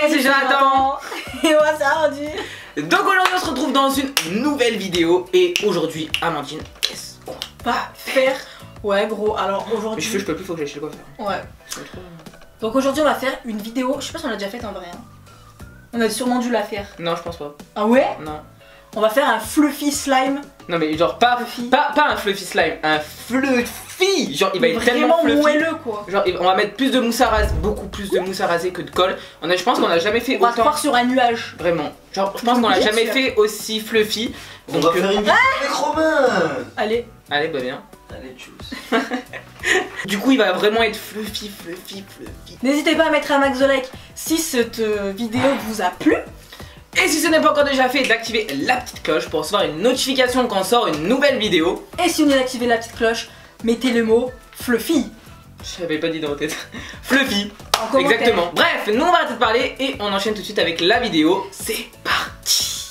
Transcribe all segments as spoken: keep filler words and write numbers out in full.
Hey, c'est Jonathan. Et moi c'est Amandine. Donc aujourd'hui on se retrouve dans une nouvelle vidéo. Et aujourd'hui Amandine, qu'est-ce qu'on va faire? Ouais gros, alors aujourd'hui... Je, je peux plus, faut que j'aille chez le coiffeur. Ouais. Trop... Donc aujourd'hui on va faire une vidéo, je sais pas si on l'a déjà faite en vrai hein. On a sûrement dû la faire. Non je pense pas. Ah ouais? Non. On va faire un fluffy slime. Non mais genre pas pas, pas un fluffy slime, un fluffy. Genre il va être tellement moelleux quoi. Genre on va mettre plus de mousse à raser, beaucoup plus de mousse à raser que de colle. On a, je pense qu'on a jamais fait on autant. On va croire sur un nuage. Vraiment. Genre je pense qu'on a jamais fait aussi fluffy. On va faire une vidéo avec Romain. Allez. Allez bah bien. Allez tchuss. Du coup il va vraiment être fluffy, fluffy, fluffy. N'hésitez pas à mettre un max de like si cette vidéo vous a plu. Et si ce n'est pas encore déjà fait, d'activer la petite cloche pour recevoir une notification quand on sort une nouvelle vidéo. Et si on a activé la petite cloche, mettez le mot fluffy. Je l'avais pas dit dans ma tête. Fluffy. Exactement. Bref, nous on va arrêter de parler et on enchaîne tout de suite avec la vidéo. C'est parti.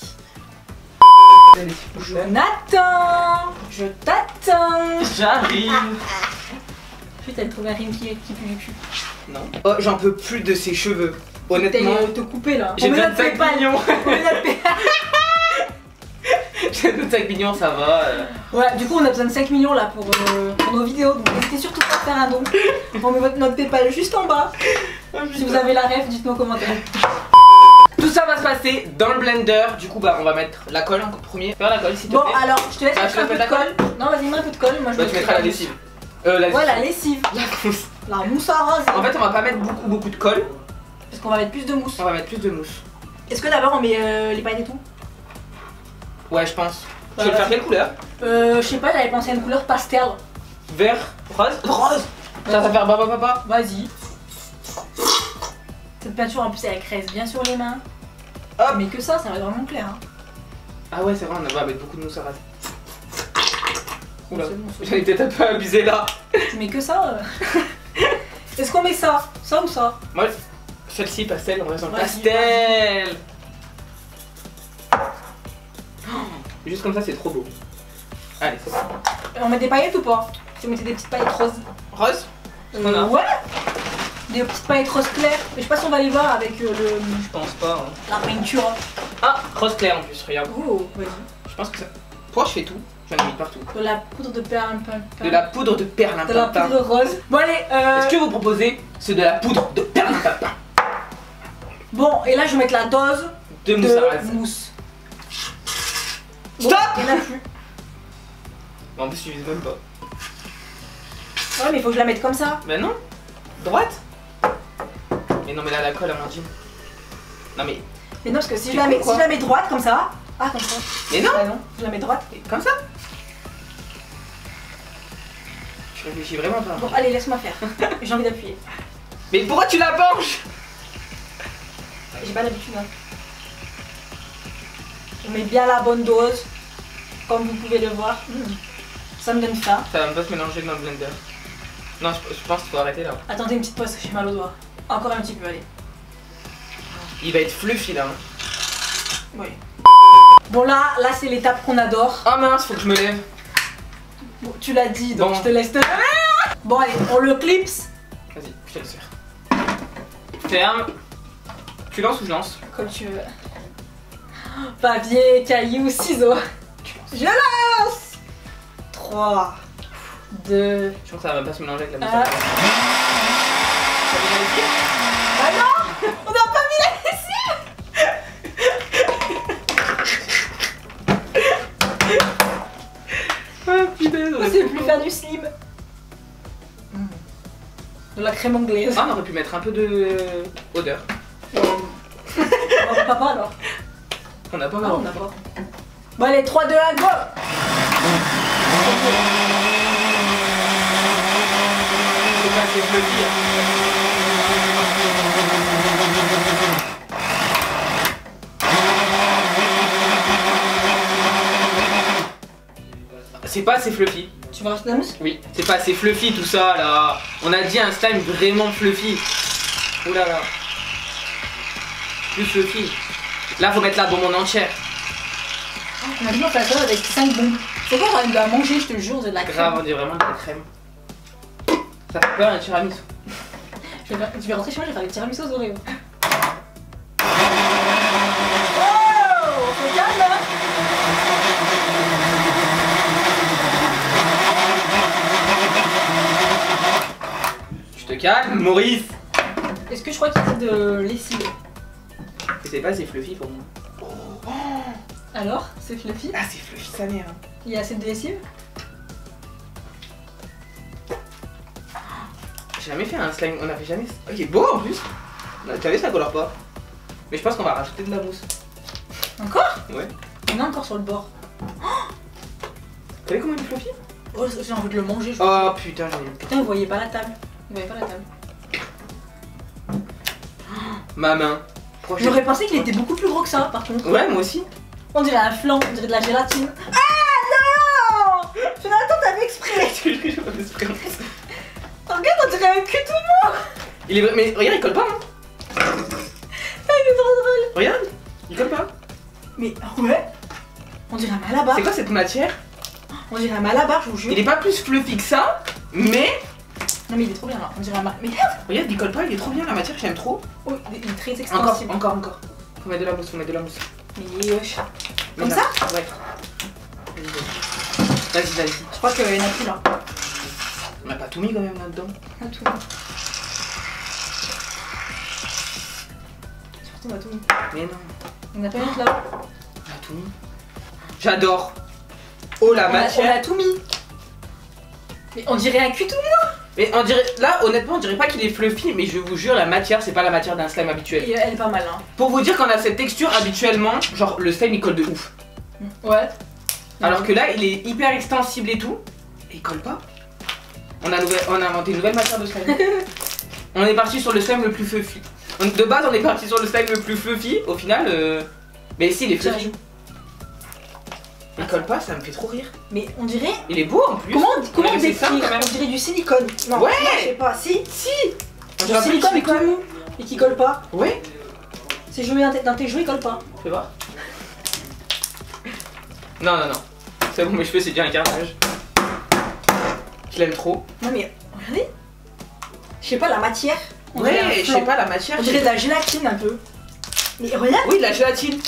Jonathan, je t'attends. J'arrive. Putain, t'as trouvé un rime qui pue du cul. Non. Oh, j'en peux plus de ses cheveux. Honnêtement, te couper là. J'ai besoin de cinq millions. J'ai besoin de cinq millions, ça va. Ouais, du coup, on a besoin de cinq millions là pour, euh, pour nos vidéos. Donc, n'hésitez surtout pas à faire un don. On met notre PayPal juste en bas. Si vous avez la ref, dites-moi en commentaire. Tout ça va se passer dans le blender. Du coup, bah, on va mettre la colle en premier. Faire la colle s'il te plaît. Bon, alors, je te laisse mettre un peu de colle. Non, vas-y, mets un peu de colle. Moi, je mettrai la lessive. Euh, la lessive. Ouais, la lessive. La mousse à rose. En fait, on va pas mettre beaucoup, beaucoup de colle. Parce qu'on va mettre plus de mousse. On va mettre plus de mousse. Est-ce que d'abord on met euh, les paillettes et tout? Ouais je pense. Tu veux le faire quelle couleur? Euh je sais pas, j'avais pensé à une couleur pastel. Vert, rose. Rose. Ça va faire papa papa. Vas-y. Cette peinture en plus elle crève bien sur les mains. Hop. Mais que ça, ça va être vraiment clair hein. Ah ouais c'est vrai, on va mettre beaucoup de mousse à raser. Oula, j'avais peut-être un peu abusé là. Tu mets que ça euh. Est-ce qu'on met ça? Ça ou ça? Ouais. Celle-ci, pastel, on reste dans le pastel. Oh, juste comme ça, c'est trop beau. Allez, c'est ça. On met des paillettes ou pas? Si on mettait des petites paillettes roses. Roses euh, on a. Ouais. Des petites paillettes roses claires. Mais je sais pas si on va les voir avec euh, le... Je pense pas. Hein. La peinture. Ah, rose claire en plus, regarde. Oh, vas-y. Je pense que ça... Pourquoi je fais tout? J'en ai mis partout. De la poudre de perlimpinpin. De la poudre de perlimpinpin. De la poudre rose. Bon allez, euh... Est-ce que vous proposez, c'est de la poudre de perlimpinpin? Bon, et là je vais mettre la dose de mousse. De mousse. Stop! Il n'y en a plus. En plus, il ne vise même pas. Ouais, mais il faut que je la mette comme ça. Ben non. Droite? Mais non, mais là, la colle, Amandine. Non, mais. Mais non, parce que si je, la mets, si je la mets droite comme ça. Ah, comme ça. Mais non! Ah, non. Je la mets droite. Comme ça? Je réfléchis vraiment pas. Bon, allez, laisse-moi faire. J'ai envie d'appuyer. Mais pourquoi tu la penches? J'ai pas l'habitude hein. On met bien la bonne dose. Comme vous pouvez le voir. Mmh. Ça me donne faim. Ça va même pas se mélanger dans le blender. Non je, je pense qu'il faut arrêter là. Attendez une petite pause, j'ai mal aux doigts. Encore un petit peu, allez. Il va être fluffy là hein. Oui. Bon là, là c'est l'étape qu'on adore. Ah mince, faut que je me lève. Bon, tu l'as dit donc bon. Je te laisse te... Bon allez, on le clipse. Vas-y, je te laisse faire. Ferme. Tu lances ou je lance? Comme tu veux. Papier, caillou, ciseaux. Je lance. Trois, deux. Je crois que ça va même pas se mélanger avec la mousse. Ah non, on n'a pas mis la lessive. Ah putain, on sait plus faire du slime. De la crème anglaise. Ah, on aurait pu mettre un peu de odeur. On n'a pas mal alors. On n'a pas mal. Ah, pas. Bon allez, trois, deux, un, go. C'est pas assez petit hein. C'est pas assez fluffy. Tu veux rajouter la mousse? Oui, c'est pas assez fluffy tout ça là. On a dit un slime vraiment fluffy. Ouh là là. Plus fluffy. Là faut mettre la bombe en entière. On a mis un plateau avec cinq bombes. Faut pas avoir une à manger, je te jure, c'est de la crème. Grave, on est vraiment de la crème. Ça fait peur un tiramisu. Je vais, faire... je vais rentrer chez moi, je vais faire des tiramisu aux oreilles. calme, Maurice. Est-ce que je crois qu'il y a de lessive? Je sais pas, c'est fluffy pour moi. Oh, oh. Alors, c'est fluffy? Ah, c'est fluffy sa mère. Il y a assez de lessive? J'ai jamais fait un slime, on a fait jamais. Oh, il est beau en plus. T'as vu, ça colore pas. Mais je pense qu'on va rajouter de la mousse. Encore? Ouais. On a encore sur le bord. Oh. T'as vu comment il est fluffy? Oh, j'ai envie de le manger. Je oh pense. Putain, j'ai. Putain, vous voyez pas la table. Vous voyez pas la table. Ma main. J'aurais pensé qu'il était beaucoup plus gros que ça, par contre. Ouais, moi aussi. On dirait un flan, on dirait de la gélatine. Ah non, Jonathan, t'as fait exprès. Regarde, on dirait un cul tout mou. Il est... Mais regarde, il colle pas, hein. Il est trop drôle. Regarde, il colle pas. Mais ouais. On dirait un malabar. C'est quoi cette matière? On dirait un malabar, je vous jure. Il est pas plus fluffy que ça, mais... Non mais il est trop bien là, on dirait un... Mais regarde, regarde, il colle pas, il est trop bien la matière, j'aime trop. Oh, il est très extensible. Encore, encore, encore. Faut mettre de la mousse, faut mettre de la mousse. Mais comme ça? Ouais. Vas-y, vas-y. Je crois qu'il y en a plus là. On a pas tout mis quand même là-dedans. On a tout mis. Surtout on a tout mis. Mais non. On a pas mis là. On a tout mis. J'adore. Oh la matière. On a tout mis. Mais on dirait un cul tout mou. Mais on dirait, là honnêtement on dirait pas qu'il est fluffy, mais je vous jure la matière c'est pas la matière d'un slime habituel. Et elle est pas mal hein. Pour vous dire qu'on a cette texture habituellement, genre le slime il colle de ouf. Ouais. Alors que là il est hyper extensible et tout, et il colle pas. On a, nouvel, on a inventé une nouvelle matière de slime. On est parti sur le slime le plus fluffy. De base on est parti sur le slime le plus fluffy, au final... Euh... Mais si il est fluffy. Il colle pas, ça me fait trop rire. Mais on dirait. Il est beau en plus. Comment, comment on décrit ça, quand même. On dirait du silicone. Non, ouais. Non, je sais pas. Si, si. Du silicone mais comme nous. Et qui colle pas. Ouais. C'est joué dans tes jouets, il colle pas. Fais voir. Non, non, non. C'est bon, mes cheveux, c'est déjà un carnage. Je l'aime trop. Non, mais regardez. Je sais pas la matière. On ouais, je sais pas la matière. On dirait de la gélatine un peu. Mais regarde. Oui, de la gélatine.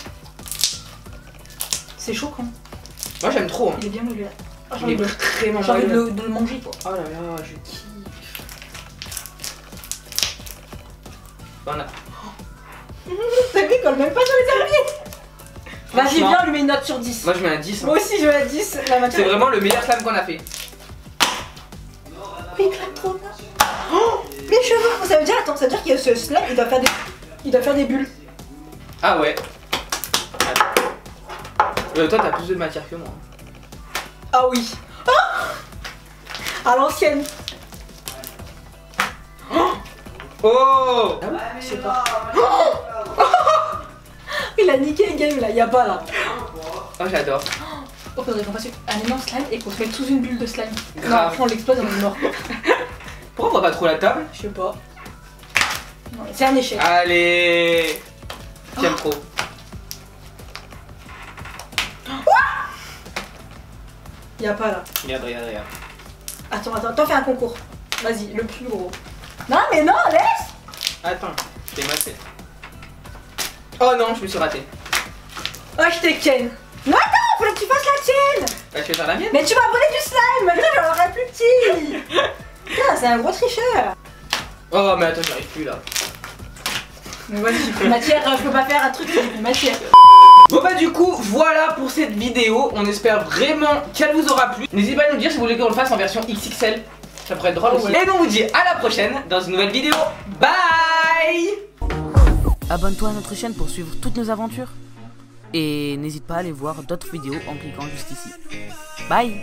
C'est choquant. Moi j'aime trop hein. Il est bien moulu là. Oh, j'ai envie de, de, de le manger quoi. Oh là là, je kiffe. Voilà. T'as vu, il colle même pas sur les serviettes. Vas-y, viens, on lui met une note sur dix. Moi je mets un dix. Hein. Moi aussi je mets un dix. C'est vraiment le meilleur slam qu'on a fait. Mais il claque trop bien. Oh, mes cheveux. Ça veut dire, attends, ça veut dire qu'il y a ce slam, il doit faire des, il doit faire des bulles. Ah ouais. Euh, toi, t'as plus de matière que moi. Ah oui. Ah, à l'ancienne. Oh, oh. Ah oui, je sais pas. Oh, il a niqué le game là, il y a pas là. Oh, j'adore. Oh, faudrait qu'on fasse un énorme slime et qu'on se mette sous une bulle de slime. Grave. Non, après, on l'explose et on est mort. Pourquoi on voit pas trop la table? Je sais pas. C'est un échec. Allez. J'aime oh. trop. Y'a pas là. Regarde, regarde, regarde. Attends, attends, attends, fais un concours. Vas-y, le plus gros. Non, mais non, laisse. Attends, je t'ai maté. Oh non, je me suis raté. Oh, je t'ai ken. Non, attends, faut que tu fasses la tienne. Bah, je vais faire la mienne. Mais tu m'as volé du slime, malgré que j'en aurais un plus petit. Putain, c'est un gros tricheur. Oh, mais attends, j'arrive plus là. Mais vas-y, j'ai pris matière, je peux pas faire un truc, j'ai pris matière. Bon bah du coup voilà pour cette vidéo, on espère vraiment qu'elle vous aura plu. N'hésitez pas à nous dire si vous voulez qu'on le fasse en version X X L, ça pourrait être drôle aussi. Et on vous dit à la prochaine dans une nouvelle vidéo, bye. Abonne-toi à notre chaîne pour suivre toutes nos aventures. Et n'hésite pas à aller voir d'autres vidéos en cliquant juste ici. Bye.